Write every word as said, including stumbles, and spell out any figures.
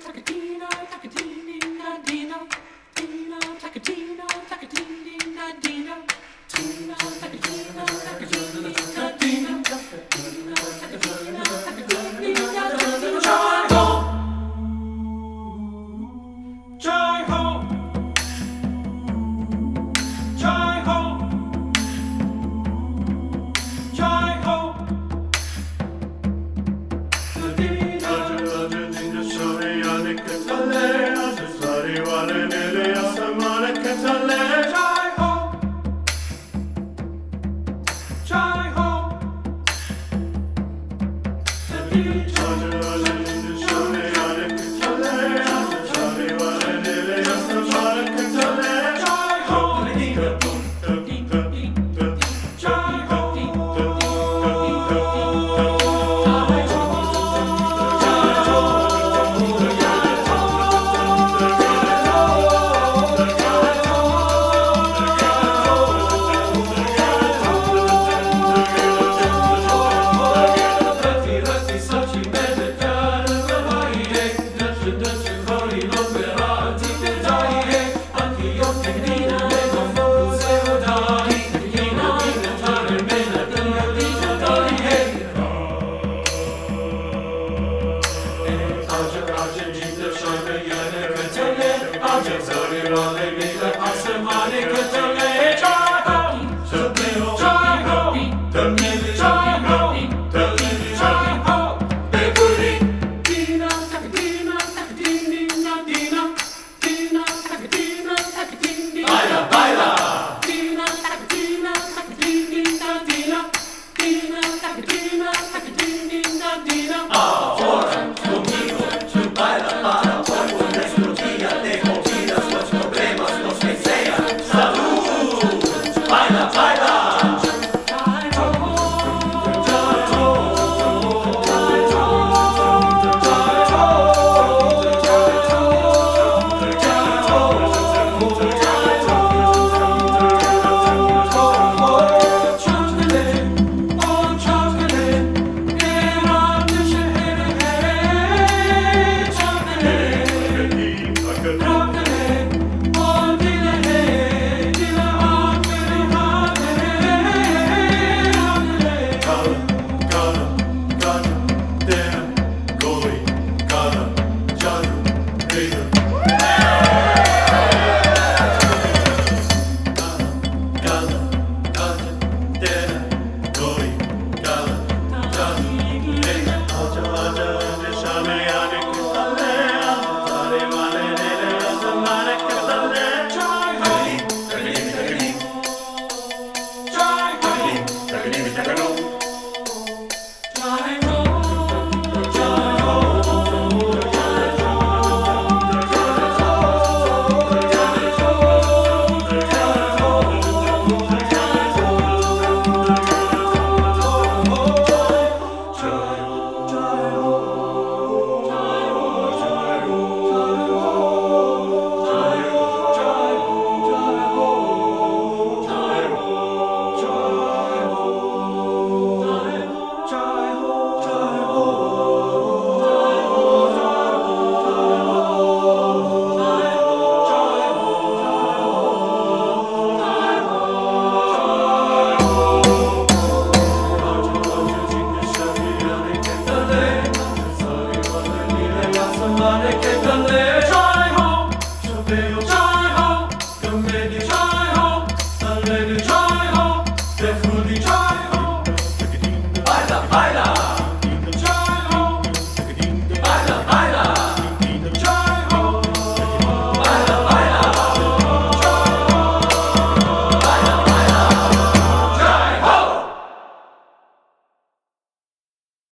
Tacadina, Tacadina.